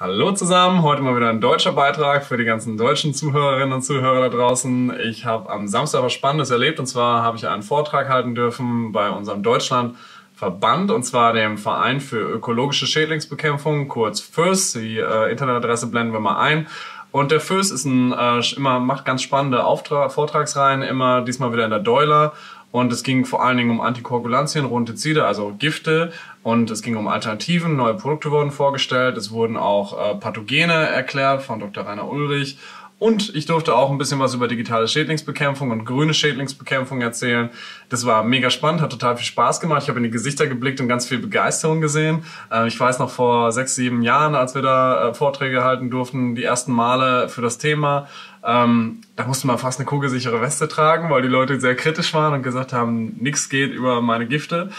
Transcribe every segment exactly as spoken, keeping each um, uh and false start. Hallo zusammen, heute mal wieder ein deutscher Beitrag für die ganzen deutschen Zuhörerinnen und Zuhörer da draußen. Ich habe am Samstag was Spannendes erlebt, und zwar habe ich einen Vortrag halten dürfen bei unserem Deutschlandverband, und zwar dem Verein für ökologische Schädlingsbekämpfung, kurz VÖS. Die äh, Internetadresse blenden wir mal ein. Und der VÖS ist ein, äh, immer, macht ganz spannende Auftrag, Vortragsreihen, immer diesmal wieder in der Doila. Und es ging vor allen Dingen um Antikoagulantien, Rodentizide, also Gifte. Und es ging um Alternativen, neue Produkte wurden vorgestellt. Es wurden auch äh, Pathogene erklärt von Doktor Rainer Ulrich. Und ich durfte auch ein bisschen was über digitale Schädlingsbekämpfung und grüne Schädlingsbekämpfung erzählen. Das war mega spannend, hat total viel Spaß gemacht. Ich habe in die Gesichter geblickt und ganz viel Begeisterung gesehen. Ich weiß noch vor sechs, sieben Jahren, als wir da Vorträge halten durften, die ersten Male für das Thema, Ähm, da musste man fast eine kugelsichere Weste tragen, weil die Leute sehr kritisch waren und gesagt haben, nichts geht über meine Gifte.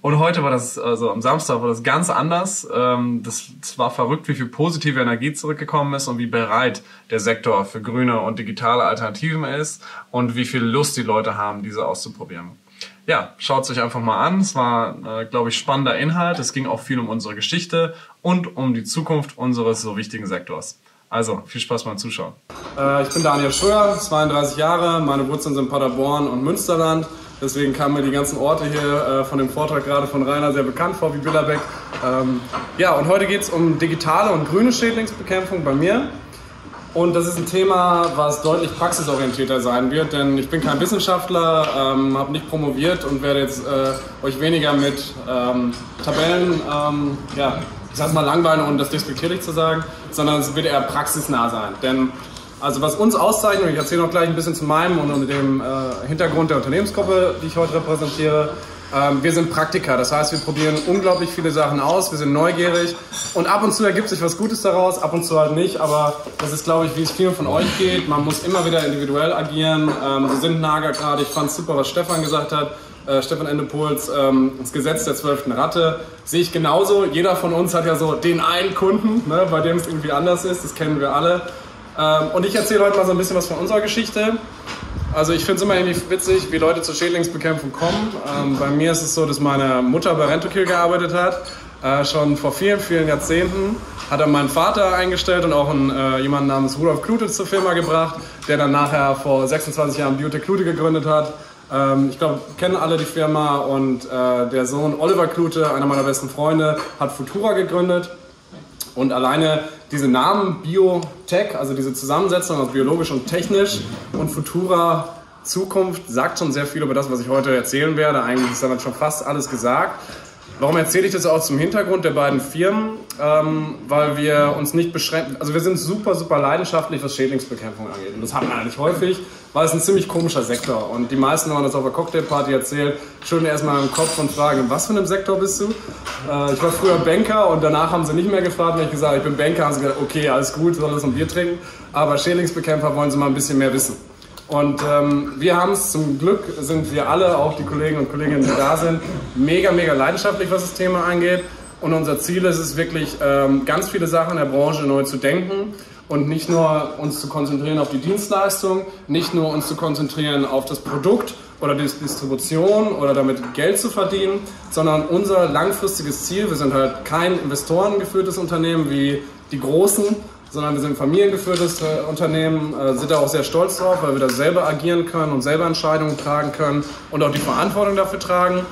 Und heute war das, also am Samstag war das ganz anders. Ähm, das, das war verrückt, wie viel positive Energie zurückgekommen ist und wie bereit der Sektor für grüne und digitale Alternativen ist und wie viel Lust die Leute haben, diese auszuprobieren. Ja, schaut es euch einfach mal an. Es war, äh, glaube ich, spannender Inhalt. Es ging auch viel um unsere Geschichte und um die Zukunft unseres so wichtigen Sektors. Also, viel Spaß beim Zuschauen. Äh, ich bin Daniel Schröer, zweiunddreißig Jahre, meine Wurzeln sind Paderborn und Münsterland. Deswegen kamen mir die ganzen Orte hier äh, von dem Vortrag gerade von Rainer sehr bekannt vor, wie Billerbeck. Ähm, ja, und heute geht es um digitale und grüne Schädlingsbekämpfung bei mir. Und das ist ein Thema, was deutlich praxisorientierter sein wird, denn ich bin kein Wissenschaftler, ähm, habe nicht promoviert und werde jetzt äh, euch weniger mit ähm, Tabellen, ähm, ja, ich sage mal langweilen, und das despektierlich zu sagen, sondern es wird eher praxisnah sein. Denn also was uns auszeichnet, und ich erzähle noch gleich ein bisschen zu meinem und dem äh, Hintergrund der Unternehmensgruppe, die ich heute repräsentiere, ähm, wir sind Praktiker. Das heißt, wir probieren unglaublich viele Sachen aus, wir sind neugierig und ab und zu ergibt sich was Gutes daraus, ab und zu halt nicht, aber das ist, glaube ich, wie es vielen von euch geht. Man muss immer wieder individuell agieren. Ähm, wir sind Nager gerade, ich fand es super, was Stefan gesagt hat. Äh, Stefan Endepols, ähm, das Gesetz der zwölften Ratte, sehe ich genauso. Jeder von uns hat ja so den einen Kunden, ne, bei dem es irgendwie anders ist, das kennen wir alle. Ähm, und ich erzähle heute mal so ein bisschen was von unserer Geschichte. Also ich finde es immer irgendwie witzig, wie Leute zur Schädlingsbekämpfung kommen. Ähm, bei mir ist es so, dass meine Mutter bei Rentokil gearbeitet hat, äh, schon vor vielen, vielen Jahrzehnten. Hat dann meinen Vater eingestellt und auch einen, äh, jemanden namens Rudolf Klute zur Firma gebracht, der dann nachher vor sechsundzwanzig Jahren Biotec Klute gegründet hat. Ich glaube, kennen alle die Firma, und äh, der Sohn Oliver Klute, einer meiner besten Freunde, hat Futura gegründet, und alleine diese Namen Biotech, also diese Zusammensetzung aus biologisch und technisch und Futura Zukunft, sagt schon sehr viel über das, was ich heute erzählen werde. Eigentlich ist damit schon fast alles gesagt. Warum erzähle ich das auch zum Hintergrund der beiden Firmen? Ähm, weil wir uns nicht beschränken, also wir sind super, super leidenschaftlich, was Schädlingsbekämpfung angeht. Und das hat man eigentlich häufig, weil es ein ziemlich komischer Sektor. Und die meisten haben das auf der Cocktailparty erzählt, schütteln erstmal im Kopf und fragen, was für einem Sektor bist du? Äh, ich war früher Banker, und danach haben sie nicht mehr gefragt, wenn ich gesagt habe, ich bin Banker, haben sie gesagt, okay, alles gut, soll das ein Bier trinken. Aber Schädlingsbekämpfer wollen sie mal ein bisschen mehr wissen. Und ähm, wir haben es, zum Glück sind wir alle, auch die Kollegen und Kolleginnen, die da sind, mega, mega leidenschaftlich, was das Thema angeht. Und unser Ziel ist es wirklich, ähm, ganz viele Sachen in der Branche neu zu denken und nicht nur uns zu konzentrieren auf die Dienstleistung, nicht nur uns zu konzentrieren auf das Produkt oder die Distribution oder damit Geld zu verdienen, sondern unser langfristiges Ziel, wir sind halt kein investorengeführtes Unternehmen wie die Großen, sondern wir sind ein familiengeführtes Unternehmen, sind da auch sehr stolz drauf, weil wir da selber agieren können und selber Entscheidungen tragen können und auch die Verantwortung dafür tragen.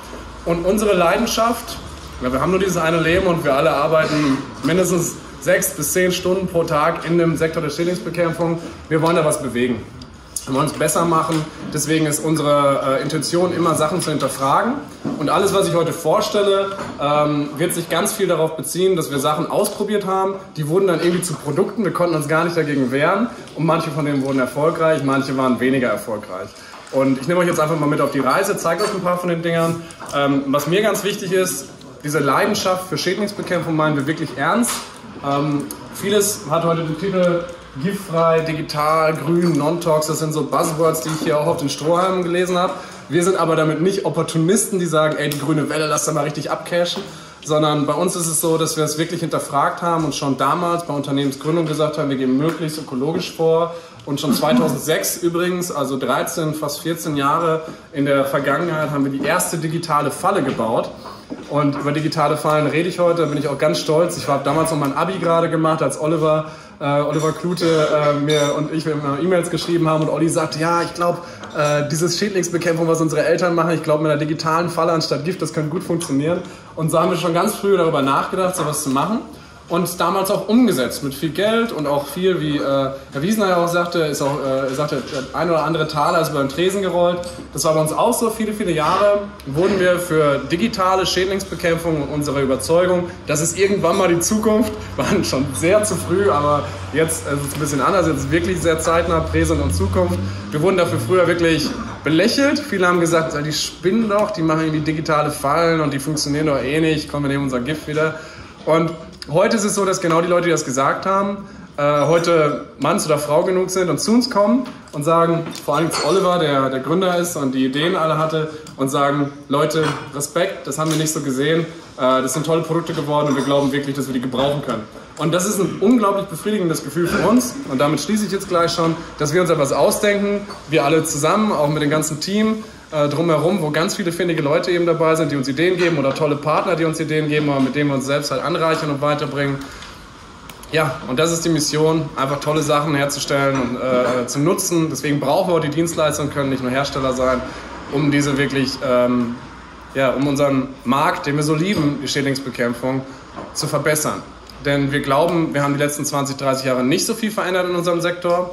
Und unsere Leidenschaft, ja, wir haben nur dieses eine Leben, und wir alle arbeiten mindestens sechs bis zehn Stunden pro Tag in dem Sektor der Schädlingsbekämpfung. Wir wollen da was bewegen. Wir wollen es besser machen, deswegen ist unsere äh, Intention immer, Sachen zu hinterfragen, und alles, was ich heute vorstelle, ähm, wird sich ganz viel darauf beziehen, dass wir Sachen ausprobiert haben, die wurden dann irgendwie zu Produkten, wir konnten uns gar nicht dagegen wehren, und manche von denen wurden erfolgreich, manche waren weniger erfolgreich. Und ich nehme euch jetzt einfach mal mit auf die Reise, zeige euch ein paar von den Dingern. Ähm, was mir ganz wichtig ist, diese Leidenschaft für Schädlingsbekämpfung meinen wir wirklich ernst. Ähm, vieles hat heute den Titel Giftfrei, digital, grün, non-tox, das sind so Buzzwords, die ich hier auch auf den Strohhalmen gelesen habe. Wir sind aber damit nicht Opportunisten, die sagen, ey, die grüne Welle, lass da mal richtig abcashen, sondern bei uns ist es so, dass wir es wirklich hinterfragt haben und schon damals bei Unternehmensgründung gesagt haben, wir gehen möglichst ökologisch vor, Und schon zweitausendsechs übrigens, also dreizehn, fast vierzehn Jahre in der Vergangenheit, haben wir die erste digitale Falle gebaut. Und über digitale Fallen rede ich heute, da bin ich auch ganz stolz. Ich habe damals noch mein Abi gerade gemacht, als Oliver, äh, Oliver Klute äh, mir und ich mir E-Mails geschrieben haben und Olli sagte, ja, ich glaube, äh, dieses Schädlingsbekämpfung, was unsere Eltern machen, ich glaube, mit einer digitalen Falle anstatt Gift, das könnte gut funktionieren. Und so haben wir schon ganz früh darüber nachgedacht, sowas zu machen. Und damals auch umgesetzt mit viel Geld und auch viel, wie äh, Herr Wiesner ja auch sagte, ist auch, äh, sagte, ein oder andere Taler ist über den Tresen gerollt. Das war bei uns auch so. Viele, viele Jahre wurden wir für digitale Schädlingsbekämpfung und unsere Überzeugung, das ist irgendwann mal die Zukunft, waren schon sehr zu früh, aber jetzt ist es ein bisschen anders, jetzt ist wirklich sehr zeitnah, Präsent und Zukunft. Wir wurden dafür früher wirklich belächelt. Viele haben gesagt, die spinnen doch, die machen irgendwie digitale Fallen und die funktionieren doch eh nicht, komm, wir nehmen unser Gift wieder. Und heute ist es so, dass genau die Leute, die das gesagt haben, äh, heute Manns oder Frau genug sind und zu uns kommen und sagen, vor allem zu Oliver, der der Gründer ist und die Ideen alle hatte, und sagen, Leute, Respekt, das haben wir nicht so gesehen, äh, das sind tolle Produkte geworden und wir glauben wirklich, dass wir die gebrauchen können. Und das ist ein unglaublich befriedigendes Gefühl für uns, und damit schließe ich jetzt gleich schon, dass wir uns etwas ausdenken, wir alle zusammen, auch mit dem ganzen Team, drumherum, wo ganz viele findige Leute eben dabei sind, die uns Ideen geben oder tolle Partner, die uns Ideen geben, aber mit denen wir uns selbst halt anreichern und weiterbringen. Ja, und das ist die Mission, einfach tolle Sachen herzustellen und äh, zu nutzen. Deswegen brauchen wir auch die Dienstleistungen, können nicht nur Hersteller sein, um diese wirklich, ähm, ja, um unseren Markt, den wir so lieben, die Schädlingsbekämpfung, zu verbessern. Denn wir glauben, wir haben die letzten zwanzig, dreißig Jahre nicht so viel verändert in unserem Sektor,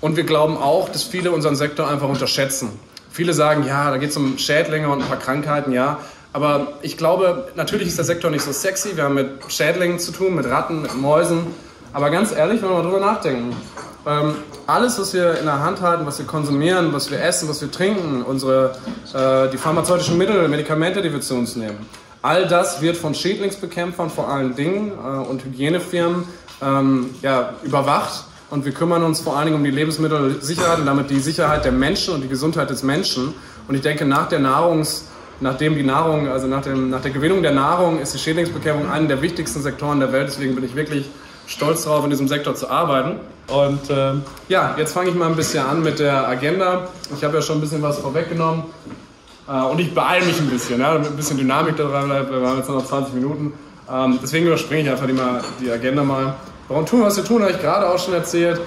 und wir glauben auch, dass viele unseren Sektor einfach unterschätzen. Viele sagen, ja, da geht es um Schädlinge und ein paar Krankheiten, ja. Aber ich glaube, natürlich ist der Sektor nicht so sexy. Wir haben mit Schädlingen zu tun, mit Ratten, mit Mäusen. Aber ganz ehrlich, wenn wir mal drüber nachdenken, ähm, alles, was wir in der Hand halten, was wir konsumieren, was wir essen, was wir trinken, unsere, äh, die pharmazeutischen Mittel, Medikamente, die wir zu uns nehmen, all das wird von Schädlingsbekämpfern vor allen Dingen äh, und Hygienefirmen ähm, ja, überwacht. Und wir kümmern uns vor allen Dingen um die Lebensmittelsicherheit und damit die Sicherheit der Menschen und die Gesundheit des Menschen. Und ich denke, nach der Nahrungs, nachdem die Nahrung, also nach, dem, nach der Gewinnung der Nahrung, ist die Schädlingsbekämpfung einer der wichtigsten Sektoren der Welt. Deswegen bin ich wirklich stolz darauf, in diesem Sektor zu arbeiten. Und äh, ja, jetzt fange ich mal ein bisschen an mit der Agenda. Ich habe ja schon ein bisschen was vorweggenommen. Äh, und ich beeile mich ein bisschen, ja, damit ein bisschen Dynamik da dran bleibt. Wir haben jetzt noch zwanzig Minuten. Ähm, deswegen überspringe ich einfach die, mal, die Agenda mal. Warum tun wir, was wir tun, habe ich gerade auch schon erzählt.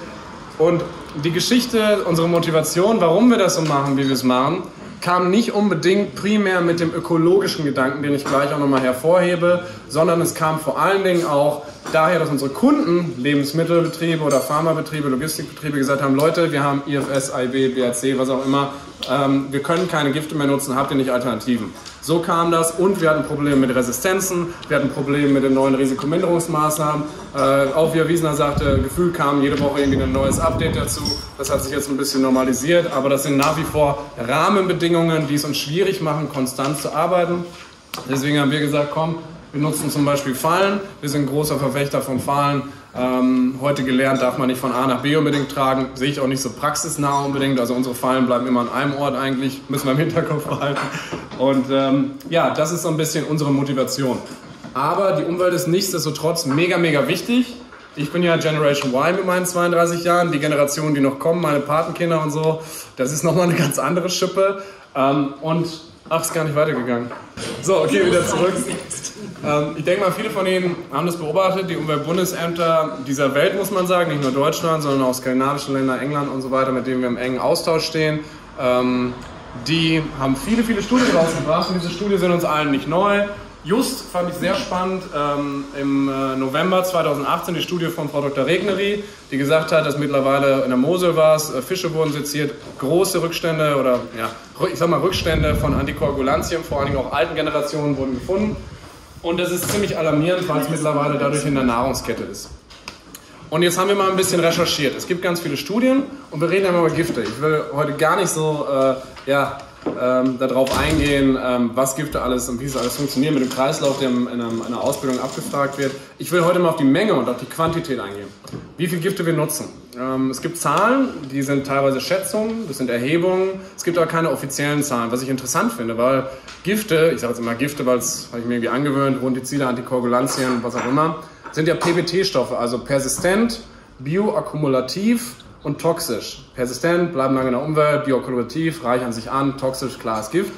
Und die Geschichte, unsere Motivation, warum wir das so machen, wie wir es machen, kam nicht unbedingt primär mit dem ökologischen Gedanken, den ich gleich auch nochmal hervorhebe, sondern es kam vor allen Dingen auch daher, dass unsere Kunden, Lebensmittelbetriebe oder Pharmabetriebe, Logistikbetriebe, gesagt haben, Leute, wir haben I F S, A I B, B R C, was auch immer, ähm, wir können keine Gifte mehr nutzen, habt ihr nicht Alternativen. So kam das, und wir hatten Probleme mit Resistenzen, wir hatten Probleme mit den neuen Risikominderungsmaßnahmen, äh, auch wie Herr Wiesner sagte, gefühlt kam jede Woche irgendwie ein neues Update dazu, das hat sich jetzt ein bisschen normalisiert, aber das sind nach wie vor Rahmenbedingungen, die es uns schwierig machen, konstant zu arbeiten. Deswegen haben wir gesagt, komm, wir nutzen zum Beispiel Fallen, wir sind großer Verfechter von Fallen. Ähm, heute gelernt, darf man nicht von A nach B unbedingt tragen, sehe ich auch nicht so praxisnah unbedingt, also unsere Fallen bleiben immer an einem Ort eigentlich, müssen wir im Hinterkopf behalten. Und ähm, ja, das ist so ein bisschen unsere Motivation. Aber die Umwelt ist nichtsdestotrotz mega, mega wichtig. Ich bin ja Generation Y mit meinen zweiunddreißig Jahren, die Generationen, die noch kommen, meine Patenkinder und so, das ist nochmal eine ganz andere Schippe. Ähm, und ach, ist gar nicht weitergegangen. So, okay, wieder zurück. Ähm, ich denke mal, viele von Ihnen haben das beobachtet, die Umweltbundesämter dieser Welt, muss man sagen, nicht nur Deutschland, sondern auch skandinavische Länder, England und so weiter, mit denen wir im engen Austausch stehen. Ähm, die haben viele, viele Studien rausgebracht, und diese Studien sind uns allen nicht neu. Just fand ich sehr spannend ähm, im äh, November zweitausendachtzehn die Studie von Frau Doktor Regnery, die gesagt hat, dass mittlerweile in der Mosel war es, äh, Fische wurden seziert, große Rückstände oder ja, ich sag mal Rückstände von Antikoagulantien, vor allen Dingen auch alten Generationen, wurden gefunden. Und das ist ziemlich alarmierend, weil es mittlerweile dadurch in der Nahrungskette ist. Und jetzt haben wir mal ein bisschen recherchiert. Es gibt ganz viele Studien und wir reden einmal über Gifte. Ich will heute gar nicht so äh, ja, ähm, darauf eingehen, ähm, was Gifte alles und wie es alles funktioniert mit dem Kreislauf, der in einer Ausbildung abgefragt wird. Ich will heute mal auf die Menge und auf die Quantität eingehen. Wie viele Gifte wir nutzen. Ähm, es gibt Zahlen, die sind teilweise Schätzungen, das sind Erhebungen. Es gibt aber keine offiziellen Zahlen, was ich interessant finde, weil Gifte, ich sage jetzt immer Gifte, weil das habe ich mir irgendwie angewöhnt, Rodentizide, Antikoagulantien, was auch immer, sind ja P B T-Stoffe, also persistent, bioakkumulativ und toxisch. Persistent, bleiben lange in der Umwelt, bioakkumulativ, reichern sich an, toxisch, klares Gift.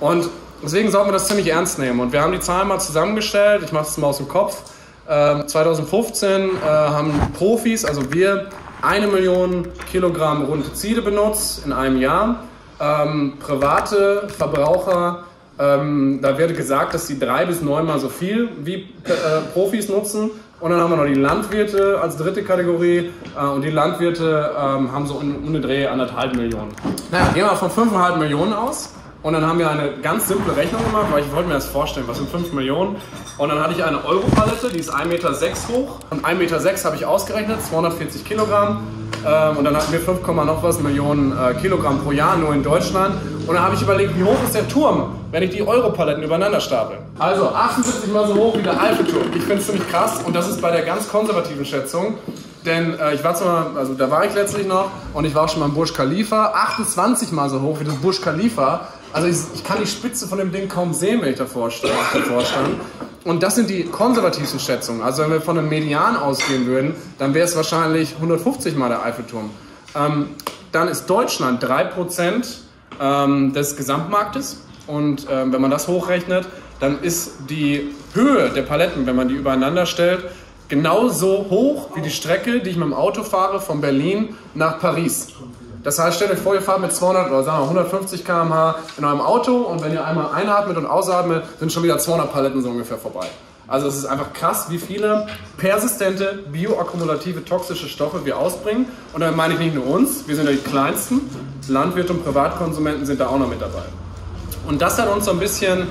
Und deswegen sollten wir das ziemlich ernst nehmen. Und wir haben die Zahlen mal zusammengestellt, ich mache das mal aus dem Kopf. zweitausendfünfzehn haben Profis, also wir, eine Million Kilogramm Rodentizide benutzt in einem Jahr. Ähm, private Verbraucher, ähm, da wird gesagt, dass sie drei bis neunmal so viel wie äh, Profis nutzen. Und dann haben wir noch die Landwirte als dritte Kategorie äh, und die Landwirte ähm, haben so um, um den Dreh anderthalb Millionen. Naja, gehen wir von fünfeinhalb Millionen aus und dann haben wir eine ganz simple Rechnung gemacht, weil ich wollte mir das vorstellen, was sind fünf Millionen? Und dann hatte ich eine Europalette, die ist ein Meter sechs hoch und ein Meter sechs habe ich ausgerechnet, zweihundertvierzig Kilogramm ähm, und dann hatten wir fünf Komma noch was Millionen äh, Kilogramm pro Jahr nur in Deutschland. Und dann habe ich überlegt, wie hoch ist der Turm, wenn ich die Europaletten übereinander stapel. Also achtundsiebzig mal so hoch wie der Eiffelturm. Ich finde es ziemlich krass und das ist bei der ganz konservativen Schätzung. Denn äh, ich war zwar, also da war ich letztlich noch und ich war auch schon mal im Burj Khalifa. achtundzwanzig mal so hoch wie das Burj Khalifa. Also ich, ich kann die Spitze von dem Ding kaum sehen, wenn ich davor stand. Und das sind die konservativsten Schätzungen. Also wenn wir von einem Median ausgehen würden, dann wäre es wahrscheinlich hundertfünfzig mal der Eiffelturm. Ähm, dann ist Deutschland drei Prozent des Gesamtmarktes und ähm, wenn man das hochrechnet, dann ist die Höhe der Paletten, wenn man die übereinander stellt, genauso hoch wie die Strecke, die ich mit dem Auto fahre von Berlin nach Paris. Das heißt, stellt euch vor, ihr fahrt mit zweihundert oder sagen wir hundertfünfzig Kilometer pro Stunde in eurem Auto und wenn ihr einmal einatmet und ausatmet, sind schon wieder zweihundert Paletten so ungefähr vorbei. Also es ist einfach krass, wie viele persistente, bioakkumulative, toxische Stoffe wir ausbringen. Und da meine ich nicht nur uns, wir sind ja die kleinsten. Landwirte und Privatkonsumenten sind da auch noch mit dabei. Und das hat uns so ein bisschen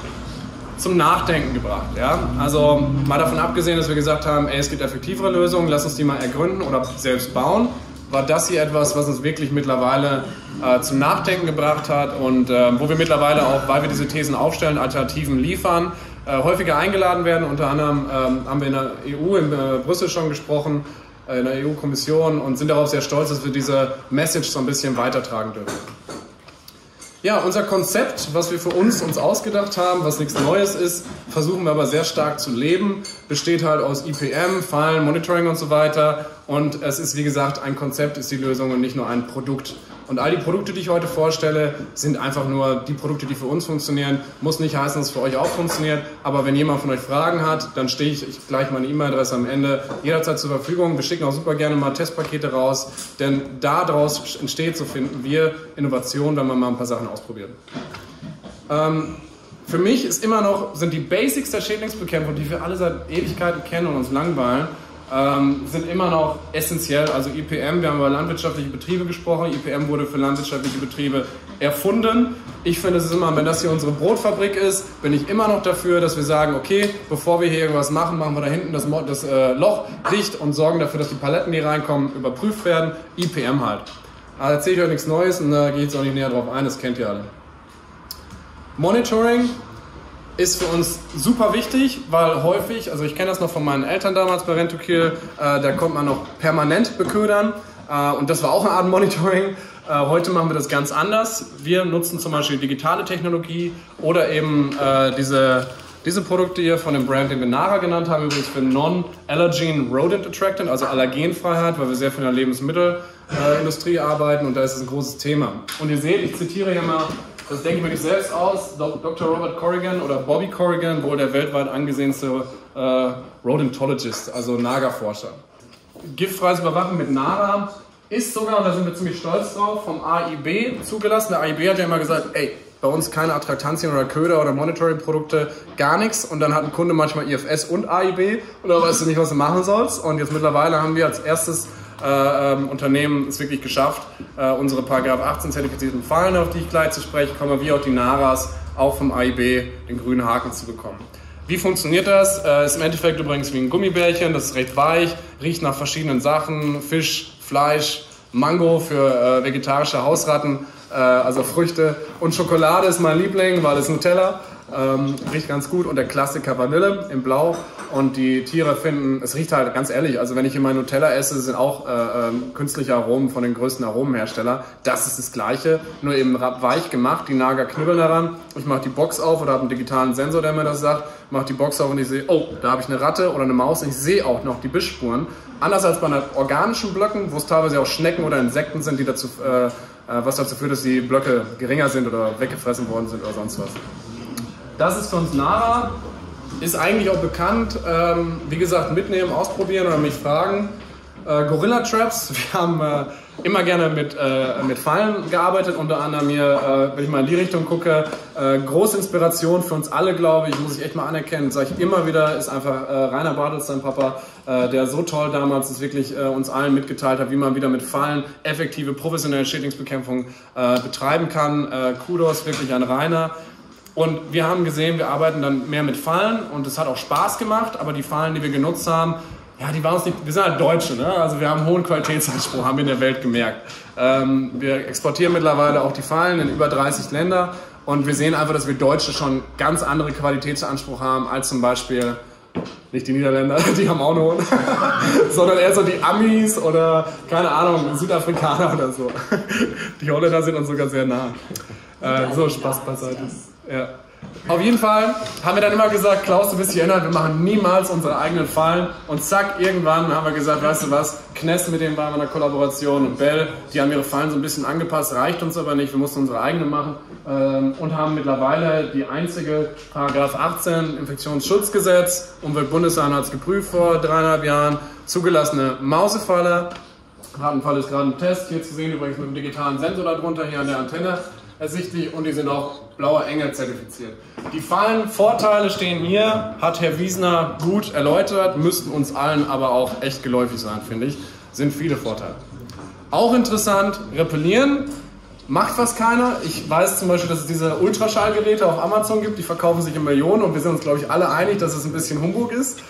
zum Nachdenken gebracht. Ja? Also mal davon abgesehen, dass wir gesagt haben, ey, es gibt effektivere Lösungen, lass uns die mal ergründen oder selbst bauen, war das hier etwas, was uns wirklich mittlerweile äh, zum Nachdenken gebracht hat und äh, wo wir mittlerweile auch, weil wir diese Thesen aufstellen, Alternativen liefern, Äh, häufiger eingeladen werden. Unter anderem ähm, haben wir in der E U, in äh, Brüssel schon gesprochen, äh, in der E U-Kommission und sind darauf sehr stolz, dass wir diese Message so ein bisschen weitertragen dürfen. Ja, unser Konzept, was wir für uns uns ausgedacht haben, was nichts Neues ist, versuchen wir aber sehr stark zu leben, besteht halt aus I P M, Fallen, Monitoring und so weiter und es ist wie gesagt, ein Konzept ist die Lösung und nicht nur ein Produkt. Und all die Produkte, die ich heute vorstelle, sind einfach nur die Produkte, die für uns funktionieren. Muss nicht heißen, dass es für euch auch funktioniert. Aber wenn jemand von euch Fragen hat, dann stehe ich, ich gleich meine E-Mail-Adresse am Ende jederzeit zur Verfügung. Wir schicken auch super gerne mal Testpakete raus, denn daraus entsteht, so finden wir, Innovation, wenn man mal ein paar Sachen ausprobiert. Ähm, für mich ist immer noch, sind die Basics der Schädlingsbekämpfung, die wir alle seit Ewigkeiten kennen und uns langweilen, Ähm, sind immer noch essentiell, also I P M, wir haben über landwirtschaftliche Betriebe gesprochen, I P M wurde für landwirtschaftliche Betriebe erfunden. Ich finde es ist immer, wenn das hier unsere Brotfabrik ist, bin ich immer noch dafür, dass wir sagen, okay, bevor wir hier irgendwas machen, machen wir da hinten das, das äh, Loch dicht und sorgen dafür, dass die Paletten, die reinkommen, überprüft werden, I P M halt. Also erzähle ich euch nichts Neues und da gehe ich jetzt auch nicht näher drauf ein, das kennt ihr alle. Monitoring ist für uns super wichtig, weil häufig, also ich kenne das noch von meinen Eltern damals bei Rentokil, äh, da konnte man noch permanent beködern äh, und das war auch eine Art Monitoring. Äh, heute machen wir das ganz anders. Wir nutzen zum Beispiel digitale Technologie oder eben äh, diese, diese Produkte hier von dem Brand, den wir Nara genannt haben, übrigens für Non-Allergen Rodent Attractant, also Allergenfreiheit, weil wir sehr viel in der Lebensmittelindustrie äh, arbeiten und da ist es ein großes Thema. Und ihr seht, ich zitiere hier mal, das denke ich mir nicht selbst aus, Doktor Robert Corrigan oder Bobby Corrigan, wohl der weltweit angesehenste äh, Rodentologist, also Nagerforscher. Giftfreies Überwachen mit Nara ist sogar, und da sind wir ziemlich stolz drauf, vom A I B zugelassen. Der A I B hat ja immer gesagt, ey, bei uns keine Attraktantien oder Köder oder Monitoring-Produkte, gar nichts. Und dann hat ein Kunde manchmal I F S und A I B und da weißt du nicht, was du machen sollst. Und jetzt mittlerweile haben wir als erstes Äh, ähm, Unternehmen ist wirklich geschafft, äh, unsere Paragraph achtzehn zertifizierten Fallen, auf die ich gleich zu sprechen komme, wie auch die Naras, auch vom A I B den grünen Haken zu bekommen. Wie funktioniert das? Äh, ist im Endeffekt übrigens wie ein Gummibärchen, das ist recht weich, riecht nach verschiedenen Sachen, Fisch, Fleisch, Mango für äh, vegetarische Hausratten, äh, also Früchte und Schokolade ist mein Liebling, weil es Nutella, ähm, riecht ganz gut und der Klassiker Vanille im Blau. und die Tiere finden, es riecht halt ganz ehrlich, also wenn ich immer Nutella esse, sind auch äh, äh, künstliche Aromen von den größten Aromenhersteller. Das ist das Gleiche, nur eben weich gemacht, die Nager knibbeln daran. Ich mache die Box auf oder habe einen digitalen Sensor, der mir das sagt, mache die Box auf und ich sehe, oh, da habe ich eine Ratte oder eine Maus. Ich sehe auch noch die Bissspuren. Anders als bei organischen Blöcken, wo es teilweise auch Schnecken oder Insekten sind, die dazu, äh, was dazu führt, dass die Blöcke geringer sind oder weggefressen worden sind oder sonst was. Das ist für uns Nara. Ist eigentlich auch bekannt, ähm, wie gesagt, mitnehmen, ausprobieren oder mich fragen. Äh, Gorilla Traps, wir haben äh, immer gerne mit, äh, mit Fallen gearbeitet, unter anderem hier, äh, wenn ich mal in die Richtung gucke, äh, große Inspiration für uns alle, glaube ich, muss ich echt mal anerkennen, sage ich immer wieder, ist einfach äh, Rainer Bartels, sein Papa, äh, der so toll damals ist wirklich äh, uns allen mitgeteilt hat, wie man wieder mit Fallen effektive professionelle Schädlingsbekämpfung äh, betreiben kann. Äh, Kudos wirklich an Rainer. Und wir haben gesehen, wir arbeiten dann mehr mit Fallen und es hat auch Spaß gemacht, aber die Fallen, die wir genutzt haben, ja, die waren uns nicht, wir sind halt Deutsche, ne? Also wir haben einen hohen Qualitätsanspruch, haben wir in der Welt gemerkt. Ähm, wir exportieren mittlerweile auch die Fallen in über dreißig Länder und wir sehen einfach, dass wir Deutsche schon ganz andere Qualitätsanspruch haben als zum Beispiel, nicht die Niederländer, die haben auch einen hohen, sondern eher so die Amis oder, keine Ahnung, Südafrikaner oder so. Die Holländer sind uns sogar sehr nah. Äh, so, Spaß beiseite. Ja. Auf jeden Fall haben wir dann immer gesagt, Klaus, du bist dich erinnert, wir machen niemals unsere eigenen Fallen. Und zack, irgendwann haben wir gesagt, weißt du was, Kness, mit denen waren wir in einer Kollaboration und Bell, die haben ihre Fallen so ein bisschen angepasst, reicht uns aber nicht, wir mussten unsere eigenen machen. Und haben mittlerweile die einzige Paragraph achtzehn Infektionsschutzgesetz, Umweltbundesanwalt geprüft vor dreieinhalb Jahren, zugelassene Mausefalle. Rattenfalle ist gerade im Test, hier zu sehen übrigens mit dem digitalen Sensor darunter, hier an der Antenne ersichtlich, und die sind auch blauer Engel zertifiziert. Die Fallenvorteile stehen hier, hat Herr Wiesner gut erläutert, müssten uns allen aber auch echt geläufig sein, finde ich. Sind viele Vorteile. Auch interessant, repellieren, macht was keiner. Ich weiß zum Beispiel, dass es diese Ultraschallgeräte auf Amazon gibt, die verkaufen sich in Millionen und wir sind uns, glaube ich, alle einig, dass es ein bisschen Humbug ist.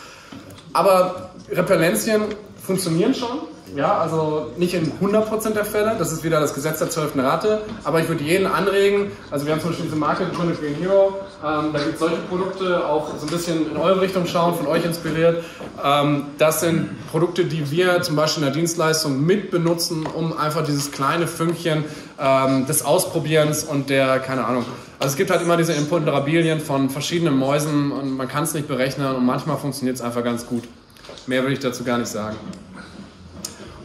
Aber Repellenzien funktionieren schon. Ja, also nicht in hundert Prozent der Fälle, das ist wieder das Gesetz der zwölften Rate, aber ich würde jeden anregen, also wir haben zum Beispiel diese Marke gegründet, Green Hero, ähm, da gibt es solche Produkte, auch so ein bisschen in eure Richtung schauen, von euch inspiriert. Ähm, das sind Produkte, die wir zum Beispiel in der Dienstleistung mit benutzen, um einfach dieses kleine Fünkchen ähm, des Ausprobierens und der, keine Ahnung, also es gibt halt immer diese Imponderabilien von verschiedenen Mäusen und man kann es nicht berechnen und manchmal funktioniert es einfach ganz gut. Mehr will ich dazu gar nicht sagen.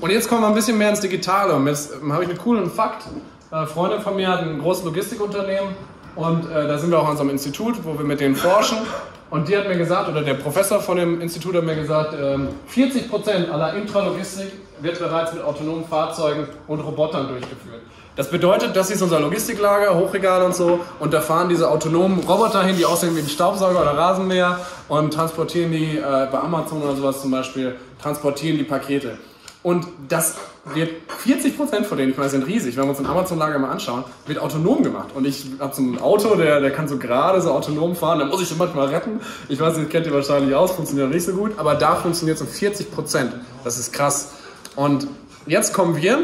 Und jetzt kommen wir ein bisschen mehr ins Digitale. Und jetzt habe ich einen coolen Fakt. Eine Freundin von mir hat ein großes Logistikunternehmen und äh, da sind wir auch an so einem Institut, wo wir mit denen forschen. Und die hat mir gesagt, oder der Professor von dem Institut hat mir gesagt, ähm, vierzig Prozent aller Intralogistik wird bereits mit autonomen Fahrzeugen und Robotern durchgeführt. Das bedeutet, das hier ist unser Logistiklager, Hochregal und so, und da fahren diese autonomen Roboter hin, die aussehen wie ein Staubsauger oder Rasenmäher und transportieren die, äh, bei Amazon oder sowas zum Beispiel, transportieren die Pakete. Und das wird vierzig Prozent von denen, ich meine, das sind riesig, wenn wir uns ein Amazon-Lager mal anschauen, wird autonom gemacht. Und ich habe so ein Auto, der, der kann so gerade so autonom fahren, da muss ich so manchmal retten. Ich weiß nicht, kennt ihr wahrscheinlich aus, funktioniert nicht so gut, aber da funktioniert es um vierzig Prozent. Das ist krass. Und jetzt kommen wir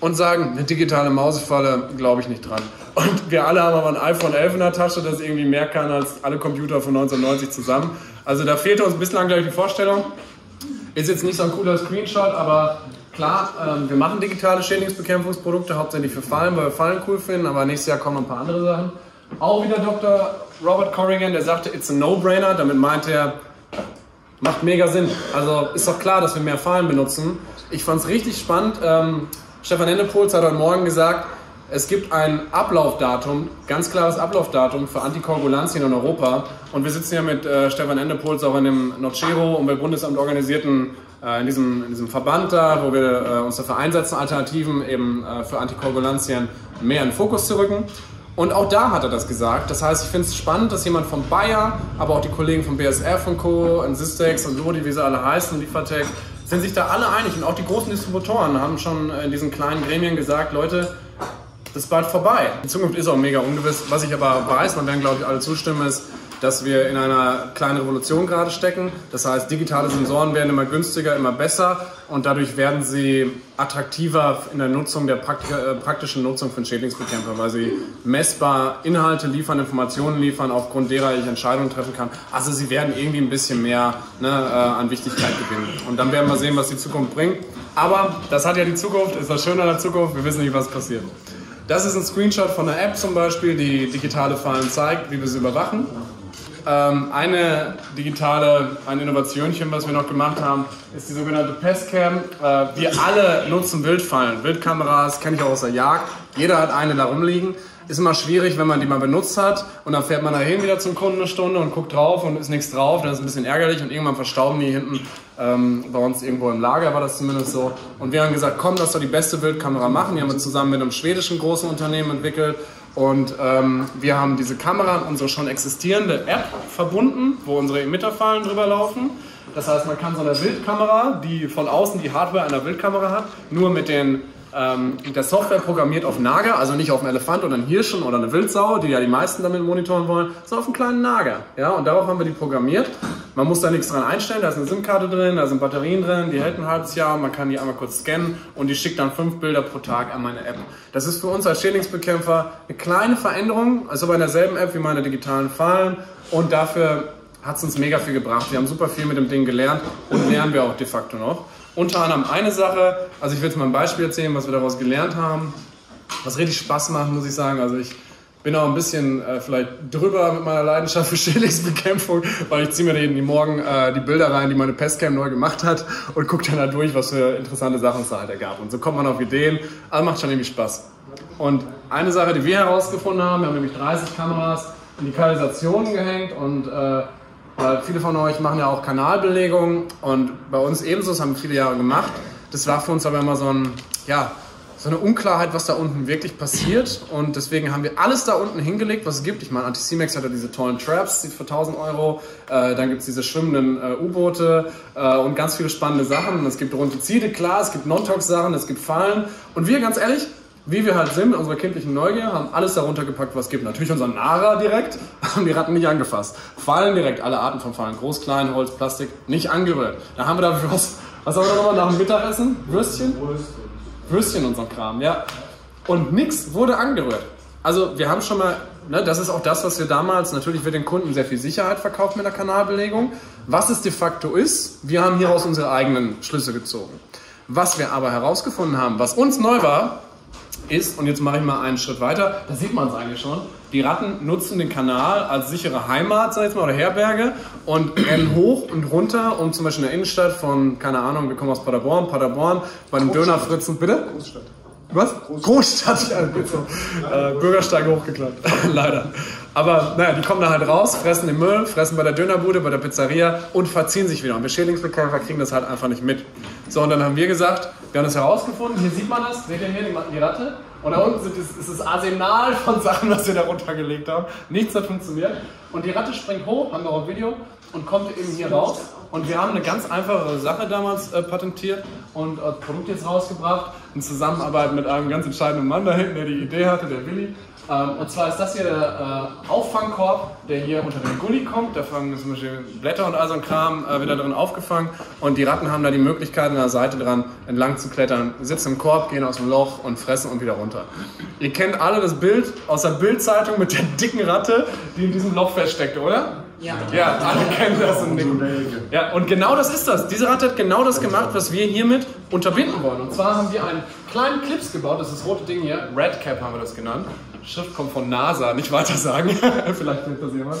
und sagen, eine digitale Mausefalle, glaube ich nicht dran. Und wir alle haben aber ein iPhone elf in der Tasche, das irgendwie mehr kann als alle Computer von neunzehnhundertneunzig zusammen. Also da fehlte uns bislang, glaube ich, die Vorstellung. Ist jetzt nicht so ein cooler Screenshot, aber klar, ähm, wir machen digitale Schädlingsbekämpfungsprodukte, hauptsächlich für Fallen, weil wir Fallen cool finden, aber nächstes Jahr kommen ein paar andere Sachen. Auch wieder Doktor Robert Corrigan, der sagte, it's a no-brainer, damit meint er, macht mega Sinn. Also ist doch klar, dass wir mehr Fallen benutzen. Ich fand es richtig spannend, ähm, Stefan Endepols hat heute Morgen gesagt, es gibt ein Ablaufdatum, ganz klares Ablaufdatum für Antikoagulantien in Europa. Und wir sitzen ja mit äh, Stefan Endepols auch in dem Nocero und beim Bundesamt organisierten, äh, in, diesem, in diesem Verband da, wo wir äh, uns dafür einsetzen, Alternativen eben äh, für Antikoagulantien mehr in den Fokus zu rücken. Und auch da hat er das gesagt. Das heißt, ich finde es spannend, dass jemand von Bayer, aber auch die Kollegen von B S R und Co., in Systex und Lodi, wie sie alle heißen, Liefertec, sind sich da alle einig. Und auch die großen Distributoren haben schon in diesen kleinen Gremien gesagt, Leute, das ist bald vorbei. Die Zukunft ist auch mega ungewiss. Was ich aber weiß, man werden, glaube ich, alle zustimmen, ist, dass wir in einer kleinen Revolution gerade stecken. Das heißt, digitale Sensoren werden immer günstiger, immer besser und dadurch werden sie attraktiver in der Nutzung, der praktischen Nutzung von Schädlingsbekämpfer, weil sie messbar Inhalte liefern, Informationen liefern, aufgrund derer ich Entscheidungen treffen kann. Also sie werden irgendwie ein bisschen mehr ne, an Wichtigkeit gewinnen. Und dann werden wir sehen, was die Zukunft bringt. Aber das hat ja die Zukunft, ist das Schöne an der Zukunft, wir wissen nicht, was passiert. Das ist ein Screenshot von einer App zum Beispiel, die digitale Fallen zeigt, wie wir sie überwachen. Ähm, eine digitale, ein Innovationchen, was wir noch gemacht haben, ist die sogenannte Pestcam. Äh, wir alle nutzen Wildfallen, Wildkameras, kenne ich auch aus der Jagd. Jeder hat eine da rumliegen. Ist immer schwierig, wenn man die mal benutzt hat und dann fährt man dahin wieder zum Kunden eine Stunde und guckt drauf und ist nichts drauf, dann ist es ein bisschen ärgerlich und irgendwann verstauben die hinten. Ähm, bei uns irgendwo im Lager war das zumindest so. Und wir haben gesagt, komm, lass doch die beste Bildkamera machen. Die haben wir zusammen mit einem schwedischen großen Unternehmen entwickelt. Und ähm, wir haben diese Kamera an unsere schon existierende App verbunden, wo unsere Emitterfallen drüber laufen. Das heißt, man kann so eine Wildkamera, die von außen die Hardware einer Wildkamera hat, nur mit den Ähm, der Software programmiert auf Nager, also nicht auf einen Elefant oder einen Hirschen oder eine Wildsau, die ja die meisten damit monitoren wollen, sondern auf einen kleinen Nager. Ja, und darauf haben wir die programmiert. Man muss da nichts dran einstellen, da ist eine SIM-Karte drin, da sind Batterien drin, die hält ein halbes Jahr, man kann die einmal kurz scannen und die schickt dann fünf Bilder pro Tag an meine App. Das ist für uns als Schädlingsbekämpfer eine kleine Veränderung, also bei derselben App wie meine digitalen Fallen und dafür hat es uns mega viel gebracht. Wir haben super viel mit dem Ding gelernt und lernen wir auch de facto noch. Unter anderem eine Sache, also ich will jetzt mal ein Beispiel erzählen, was wir daraus gelernt haben, was richtig Spaß macht, muss ich sagen. Also ich bin auch ein bisschen äh, vielleicht drüber mit meiner Leidenschaft für Schädlingsbekämpfung, weil ich ziehe mir jeden Morgen äh, die Bilder rein, die meine Pestcam neu gemacht hat und gucke dann da durch, was für interessante Sachen es da halt ergab. Und so kommt man auf Ideen, also macht schon irgendwie Spaß. Und eine Sache, die wir herausgefunden haben, wir haben nämlich dreißig Kameras in die Kanalisationen gehängt und äh, weil viele von euch machen ja auch Kanalbelegungen und bei uns ebenso, das haben wir viele Jahre gemacht. Das war für uns aber immer so, ein, ja, so eine Unklarheit, was da unten wirklich passiert und deswegen haben wir alles da unten hingelegt, was es gibt. Ich meine, Anticimex hat ja diese tollen Traps für tausend Euro, äh, dann gibt es diese schwimmenden äh, U-Boote äh, und ganz viele spannende Sachen. Es gibt Rodentizide, klar, es gibt Non-Tox-Sachen, es gibt Fallen und wir, ganz ehrlich, wie wir halt sind, mit unserer kindlichen Neugier, haben alles darunter gepackt, was es gibt. Natürlich unseren Nara direkt, haben die Ratten nicht angefasst. Fallen direkt, alle Arten von Fallen, groß, klein, Holz, Plastik, nicht angerührt. Da haben wir dafür was, was haben wir da nochmal nach dem Mittagessen? Würstchen? Würstchen und so Kram, ja. Und nichts wurde angerührt. Also wir haben schon mal, ne, das ist auch das, was wir damals, natürlich wird den Kunden sehr viel Sicherheit verkauft mit der Kanalbelegung. Was es de facto ist, wir haben hieraus unsere eigenen Schlüsse gezogen. Was wir aber herausgefunden haben, was uns neu war, ist, und jetzt mache ich mal einen Schritt weiter, da sieht man es eigentlich schon, die Ratten nutzen den Kanal als sichere Heimat, sag ich jetzt mal, oder Herberge und rennen hoch und runter, um zum Beispiel in der Innenstadt von, keine Ahnung, wir kommen aus Paderborn, Paderborn, bei den Dönerfritzen, bitte? Großstadt. Was? Großstadt, Großstadt. Ja, bitte. Nein, äh, Bürgersteige hochgeklappt, leider. Aber naja, die kommen da halt raus, fressen den Müll, fressen bei der Dönerbude, bei der Pizzeria und verziehen sich wieder. Und wir Schädlingsbekämpfer kriegen das halt einfach nicht mit. So, und dann haben wir gesagt, wir haben das herausgefunden, hier sieht man das, seht ihr hier die Ratte? Und da unten ist das Arsenal von Sachen, was wir da runtergelegt haben. Nichts hat funktioniert. Und die Ratte springt hoch, haben wir auch ein Video, und kommt eben hier raus. Und wir haben eine ganz einfache Sache damals äh, patentiert und äh, Produkt jetzt rausgebracht, in Zusammenarbeit mit einem ganz entscheidenden Mann da hinten, der die Idee hatte, der Willi. Und zwar ist das hier der äh, Auffangkorb, der hier unter den Gully kommt. Da fangen zum Beispiel Blätter und all so ein Kram äh, wieder drin aufgefangen. Und die Ratten haben da die Möglichkeit, an der Seite dran entlang zu klettern. Sitzen im Korb, gehen aus dem Loch und fressen und wieder runter. Ihr kennt alle das Bild aus der Bild-Zeitung mit der dicken Ratte, die in diesem Loch feststeckte, oder? Ja. Ja, alle kennen das. Und, ja, und genau das ist das. Diese Ratte hat genau das gemacht, was wir hiermit unterbinden wollen. Und zwar haben wir einen kleinen Clips gebaut, das ist das rote Ding hier, Red Cap haben wir das genannt. Schrift kommt von NASA, nicht weiter sagen, vielleicht wird das jemand.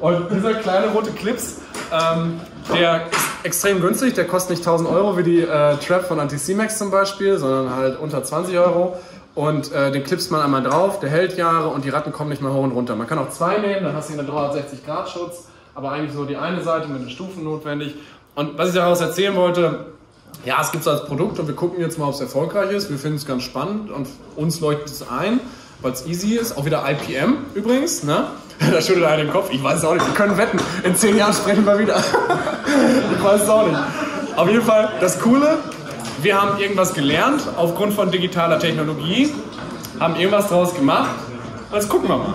Und dieser kleine rote Clips, ähm, der ist extrem günstig, der kostet nicht tausend Euro wie die äh, Trap von Anticimex zum Beispiel, sondern halt unter zwanzig Euro. Und äh, den clipst man einmal drauf, der hält Jahre und die Ratten kommen nicht mehr hoch und runter. Man kann auch zwei nehmen, dann hast du einen dreihundertsechzig Grad Schutz, aber eigentlich so die eine Seite mit den Stufen notwendig. Und was ich daraus erzählen wollte, ja, es gibt es als Produkt und wir gucken jetzt mal, ob es erfolgreich ist. Wir finden es ganz spannend und uns leuchtet es ein, weil es easy ist. Auch wieder I P M übrigens, ne? Da schüttelt einer den Kopf. Ich weiß es auch nicht. Wir können wetten. In zehn Jahren sprechen wir wieder. Ich weiß es auch nicht. Auf jeden Fall das Coole, wir haben irgendwas gelernt aufgrund von digitaler Technologie, haben irgendwas draus gemacht. Jetzt gucken wir mal.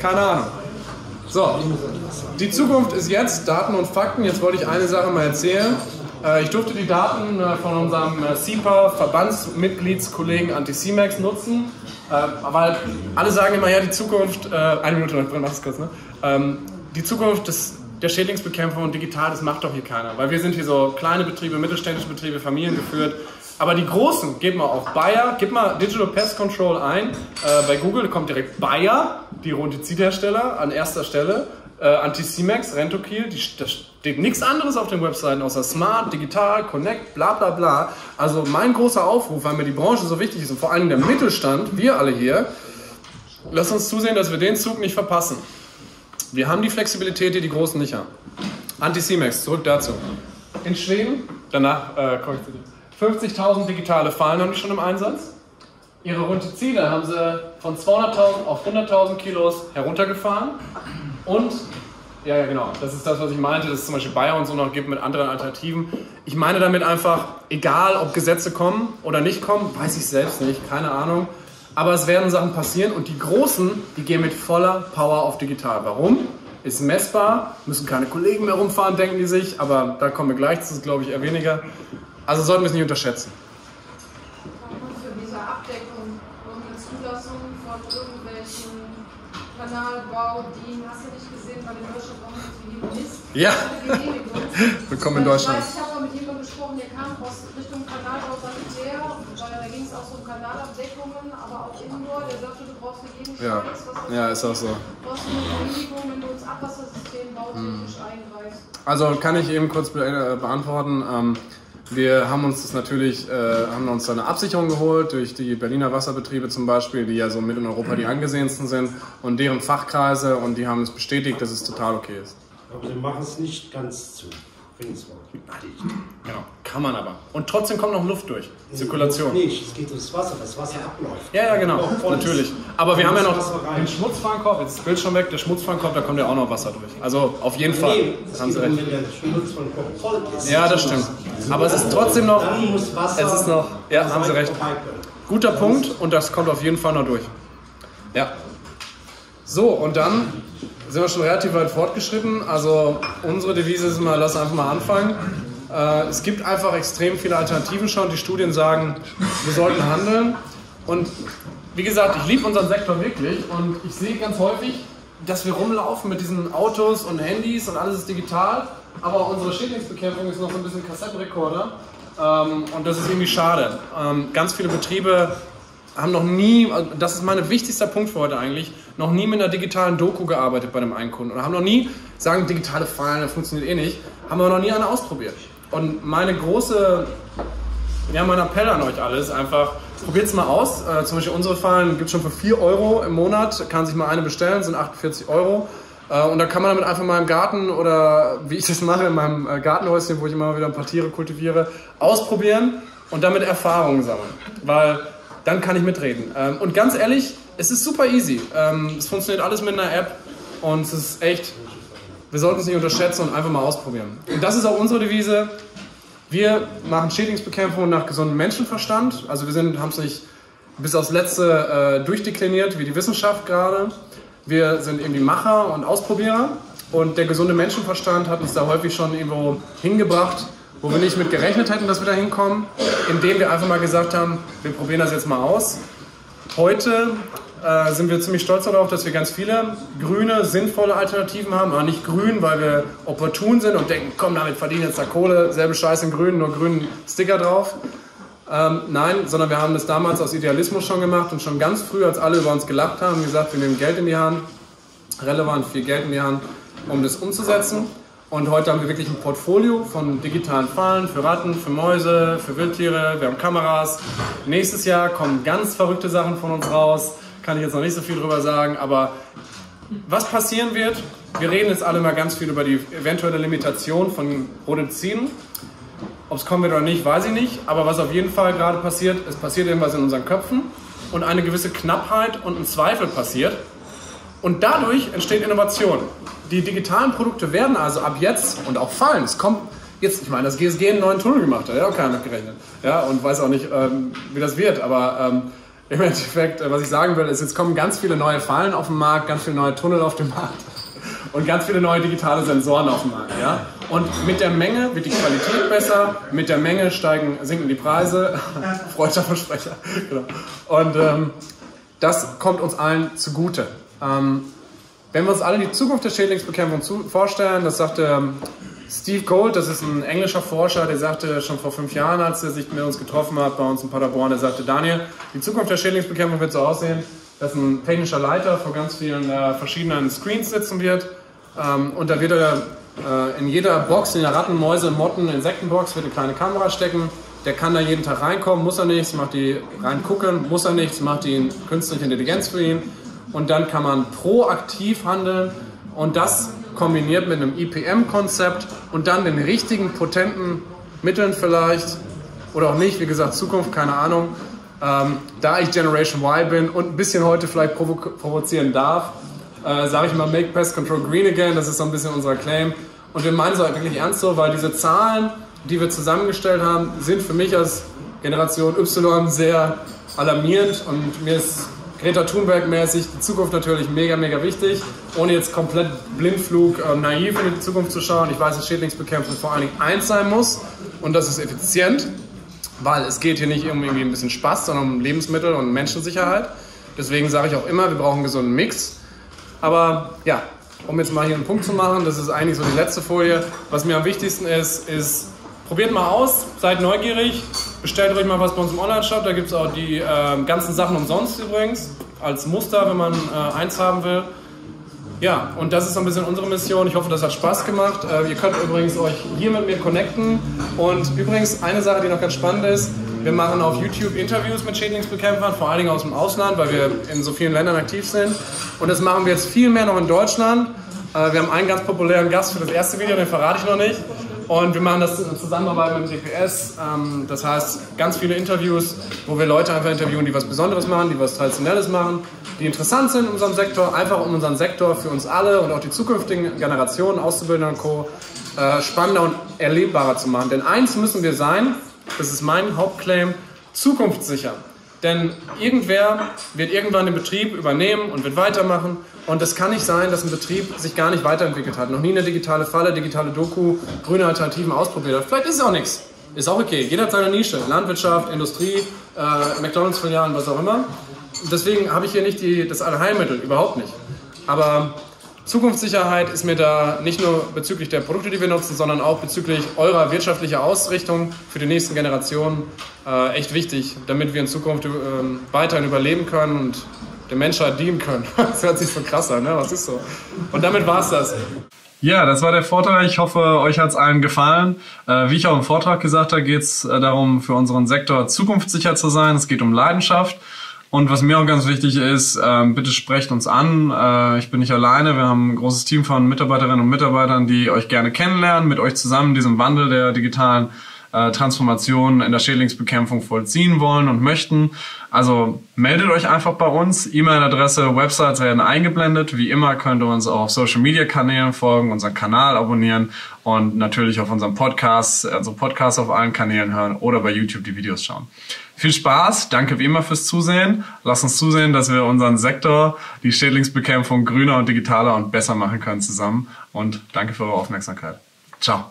Keine Ahnung. So. Die Zukunft ist jetzt, Daten und Fakten. Jetzt wollte ich eine Sache mal erzählen. Ich durfte die Daten von unserem S I P A-Verbandsmitgliedskollegen Anticimex nutzen, weil alle sagen immer, ja, die Zukunft, eine Minute noch, mach es kurz, ne? Die Zukunft des, der Schädlingsbekämpfung und digital, das macht doch hier keiner, weil wir sind hier so kleine Betriebe, mittelständische Betriebe, familiengeführt. Aber die großen, gebt mal auf Bayer, gebt mal Digital Pest Control ein, bei Google kommt direkt Bayer, die Rodentizidhersteller, an erster Stelle. Äh, Anticimex, Rentokil, die, da steht nichts anderes auf den Webseiten außer Smart, Digital, Connect, bla bla bla. Also mein großer Aufruf, weil mir die Branche so wichtig ist und vor allem der Mittelstand, wir alle hier, lasst uns zusehen, dass wir den Zug nicht verpassen. Wir haben die Flexibilität, die die Großen nicht haben. Anticimex, zurück dazu. In Schweden, danach äh, komme ich zu dir. fünfzigtausend digitale Fallen haben die schon im Einsatz. Ihre Rodentizide haben sie von zweihunderttausend auf hunderttausend Kilos heruntergefahren. Und, ja, ja genau, das ist das, was ich meinte, dass es zum Beispiel Bayer und so noch gibt mit anderen Alternativen. Ich meine damit einfach, egal ob Gesetze kommen oder nicht kommen, weiß ich selbst nicht, keine Ahnung. Aber es werden Sachen passieren und die Großen, die gehen mit voller Power auf digital. Warum? Ist messbar, müssen keine Kollegen mehr rumfahren, denken die sich, aber da kommen wir gleich zu, glaube ich, eher weniger. Also sollten wir es nicht unterschätzen. Für diese Abdeckung und die Zulassung von irgendwelchen Kanalbau, die hast du nicht gesehen, weil in Deutschland auch nicht die ja. Willkommen in Deutschland. Ich weiß, ich habe mal mit jemandem gesprochen, der kam aus Richtung Kanalbau Sanitär, weil da ging es auch so um Kanalabdeckungen, aber auch Indoor, der sagte, du brauchst für jeden ja. Scheiß, was du ja, ist auch so. Du brauchst eine Genehmigung, wenn du ins Abwassersystem bautechnisch hm. eingreifst. Also kann ich eben kurz be äh, beantworten. Ähm, Wir haben uns das natürlich, äh, haben uns eine Absicherung geholt durch die Berliner Wasserbetriebe zum Beispiel, die ja so mit in Europa die angesehensten sind und deren Fachkreise und die haben es bestätigt, dass es total okay ist. Aber sie machen es nicht ganz zu. Genau, kann man aber. Und trotzdem kommt noch Luft durch. Nee, Zirkulation. Nicht, es geht ums Wasser, das Wasser abläuft. Ja, ja, genau, natürlich. Aber wir haben ja noch den Schmutzfangkorb, jetzt ist das Bild schon weg, der Schmutzfangkorb, da kommt ja auch noch Wasser durch. Also auf jeden Fall. Nee, das haben Sie recht. Ja, das stimmt. Aber es ist trotzdem noch, es ist noch, ja, haben Sie recht. Guter Punkt und das kommt auf jeden Fall noch durch. Ja. So, und dann sind wir schon relativ weit fortgeschritten. Also unsere Devise ist mal, lass einfach mal anfangen. Äh, es gibt einfach extrem viele Alternativen schon. Die Studien sagen, wir sollten handeln. Und wie gesagt, ich liebe unseren Sektor wirklich. Und ich sehe ganz häufig, dass wir rumlaufen mit diesen Autos und Handys und alles ist digital. Aber unsere Schädlingsbekämpfung ist noch so ein bisschen Kassettenrekorder. Ähm, und das ist irgendwie schade. Ähm, ganz viele Betriebe haben noch nie, das ist mein wichtigster Punkt für heute eigentlich, noch nie mit einer digitalen Doku gearbeitet bei einem einen Kunden. Oder haben noch nie, sagen digitale Fallen, das funktioniert eh nicht, haben wir noch nie eine ausprobiert. Und meine große, ja mein Appell an euch alle ist einfach, probiert es mal aus. Äh, zum Beispiel unsere Fallen gibt es schon für vier Euro im Monat, kann sich mal eine bestellen, sind achtundvierzig Euro. Äh, und da kann man damit einfach mal im Garten oder wie ich das mache, in meinem äh, Gartenhäuschen, wo ich immer wieder ein paar Tiere kultiviere, ausprobieren und damit Erfahrungen sammeln. Weil dann kann ich mitreden. Und ganz ehrlich, es ist super easy. Es funktioniert alles mit einer App und es ist echt, wir sollten es nicht unterschätzen und einfach mal ausprobieren. Und das ist auch unsere Devise. Wir machen Schädlingsbekämpfung nach gesundem Menschenverstand. Also wir sind, haben es nicht bis aufs Letzte äh, durchdekliniert, wie die Wissenschaft gerade. Wir sind irgendwie Macher und Ausprobierer. Und der gesunde Menschenverstand hat uns da häufig schon irgendwo hingebracht, wo wir nicht mit gerechnet hätten, dass wir da hinkommen, indem wir einfach mal gesagt haben, wir probieren das jetzt mal aus. Heute äh, sind wir ziemlich stolz darauf, dass wir ganz viele grüne, sinnvolle Alternativen haben, aber nicht grün, weil wir opportun sind und denken, komm, damit verdienen jetzt da Kohle, selbe Scheiße in grün, nur grünen Sticker drauf. Ähm, nein, sondern wir haben das damals aus Idealismus schon gemacht und schon ganz früh, als alle über uns gelacht haben, gesagt, wir nehmen Geld in die Hand, relevant viel Geld in die Hand, um das umzusetzen. Und heute haben wir wirklich ein Portfolio von digitalen Fallen für Ratten, für Mäuse, für Wildtiere, wir haben Kameras. Nächstes Jahr kommen ganz verrückte Sachen von uns raus, kann ich jetzt noch nicht so viel drüber sagen, aber was passieren wird, wir reden jetzt alle mal ganz viel über die eventuelle Limitation von Rodentiziden. Ob es kommen wird oder nicht, weiß ich nicht, aber was auf jeden Fall gerade passiert, es passiert irgendwas in unseren Köpfen und eine gewisse Knappheit und ein Zweifel passiert. Und dadurch entsteht Innovation. Die digitalen Produkte werden also ab jetzt und auch fallen. Es kommt jetzt, ich meine, das G S G einen neuen Tunnel gemacht hat, ja, auch keiner mitgerechnet. Ja, und weiß auch nicht, ähm, wie das wird. Aber ähm, im Endeffekt, äh, was ich sagen will, ist, jetzt kommen ganz viele neue Fallen auf den Markt, ganz viele neue Tunnel auf den Markt. und ganz viele neue digitale Sensoren auf dem Markt. Ja? Und mit der Menge wird die Qualität besser, mit der Menge steigen, sinken die Preise. Freudscher Versprecher. Genau. Und ähm, das kommt uns allen zugute. Ähm, wenn wir uns alle die Zukunft der Schädlingsbekämpfung zu vorstellen, das sagte Steve Gold, das ist ein englischer Forscher, der sagte schon vor fünf Jahren, als er sich mit uns getroffen hat, bei uns in Paderborn, der sagte, Daniel, die Zukunft der Schädlingsbekämpfung wird so aussehen, dass ein technischer Leiter vor ganz vielen äh, verschiedenen Screens sitzen wird ähm, und da wird er äh, in jeder Box, in der Ratten, Mäuse, Motten, Insektenbox, wird eine kleine Kamera stecken, der kann da jeden Tag reinkommen, muss er nichts, macht die reingucken, muss er nichts, macht die künstliche Intelligenz für ihn und dann kann man proaktiv handeln und das kombiniert mit einem I P M-Konzept und dann den richtigen, potenten Mitteln vielleicht oder auch nicht, wie gesagt, Zukunft, keine Ahnung. Ähm, da ich Generation Y bin und ein bisschen heute vielleicht provo provozieren darf, äh, sage ich mal, make pest control green again, das ist so ein bisschen unser Claim. Und wir meinen es halt wirklich ernst so, weil diese Zahlen, die wir zusammengestellt haben, sind für mich als Generation Y sehr alarmierend und mir ist Greta Thunberg-mäßig die Zukunft natürlich mega, mega wichtig, ohne jetzt komplett blindflug äh, naiv in die Zukunft zu schauen. Ich weiß, dass Schädlingsbekämpfung vor allen Dingen eins sein muss und das ist effizient, weil es geht hier nicht irgendwie ein bisschen Spaß, sondern um Lebensmittel und Menschensicherheit. Deswegen sage ich auch immer, wir brauchen einen gesunden Mix. Aber ja, um jetzt mal hier einen Punkt zu machen, das ist eigentlich so die letzte Folie. Was mir am wichtigsten ist, ist, probiert mal aus, seid neugierig, bestellt euch mal was bei uns im Online-Shop, da gibt es auch die äh, ganzen Sachen umsonst übrigens, als Muster, wenn man äh, eins haben will. Ja, und das ist so ein bisschen unsere Mission, ich hoffe, das hat Spaß gemacht. Äh, ihr könnt übrigens euch hier mit mir connecten und übrigens eine Sache, die noch ganz spannend ist, wir machen auf YouTube Interviews mit Schädlingsbekämpfern, vor allen Dingen aus dem Ausland, weil wir in so vielen Ländern aktiv sind und das machen wir jetzt viel mehr noch in Deutschland. Äh, wir haben einen ganz populären Gast für das erste Video, den verrate ich noch nicht. Und wir machen das in Zusammenarbeit mit dem D P S, das heißt ganz viele Interviews, wo wir Leute einfach interviewen, die was Besonderes machen, die was Traditionelles machen, die interessant sind in unserem Sektor, einfach um unseren Sektor für uns alle und auch die zukünftigen Generationen, Auszubildende und Co. spannender und erlebbarer zu machen. Denn eins müssen wir sein, das ist mein Hauptclaim, zukunftssicher. Denn irgendwer wird irgendwann den Betrieb übernehmen und wird weitermachen. Und es kann nicht sein, dass ein Betrieb sich gar nicht weiterentwickelt hat. Noch nie eine digitale Falle, digitale Doku, grüne Alternativen ausprobiert hat. Vielleicht ist es auch nichts. Ist auch okay. Jeder hat seine Nische. Landwirtschaft, Industrie, äh, McDonalds-Filialen, was auch immer. Deswegen habe ich hier nicht die, das Allheilmittel. Überhaupt nicht. Aber Zukunftssicherheit ist mir da nicht nur bezüglich der Produkte, die wir nutzen, sondern auch bezüglich eurer wirtschaftlicher Ausrichtung für die nächsten Generationen äh, echt wichtig, damit wir in Zukunft äh, weiterhin überleben können und der Menschheit dienen können. Das hört sich so krass an, ne? Was ist so? Und damit war's das. Ja, das war der Vortrag. Ich hoffe, euch hat es allen gefallen. Äh, wie ich auch im Vortrag gesagt habe, geht es darum, für unseren Sektor zukunftssicher zu sein. Es geht um Leidenschaft. Und was mir auch ganz wichtig ist, bitte sprecht uns an. Ich bin nicht alleine. Wir haben ein großes Team von Mitarbeiterinnen und Mitarbeitern, die euch gerne kennenlernen, mit euch zusammen diesen Wandel der digitalen Transformation in der Schädlingsbekämpfung vollziehen wollen und möchten. Also meldet euch einfach bei uns. E-Mail-Adresse, Websites werden eingeblendet. Wie immer könnt ihr uns auch auf Social-Media-Kanälen folgen, unseren Kanal abonnieren und natürlich auf unserem Podcast, also Podcast auf allen Kanälen hören oder bei YouTube die Videos schauen. Viel Spaß, danke wie immer fürs Zusehen. Lasst uns zusehen, dass wir unseren Sektor, die Schädlingsbekämpfung grüner und digitaler und besser machen können zusammen. Und danke für eure Aufmerksamkeit. Ciao.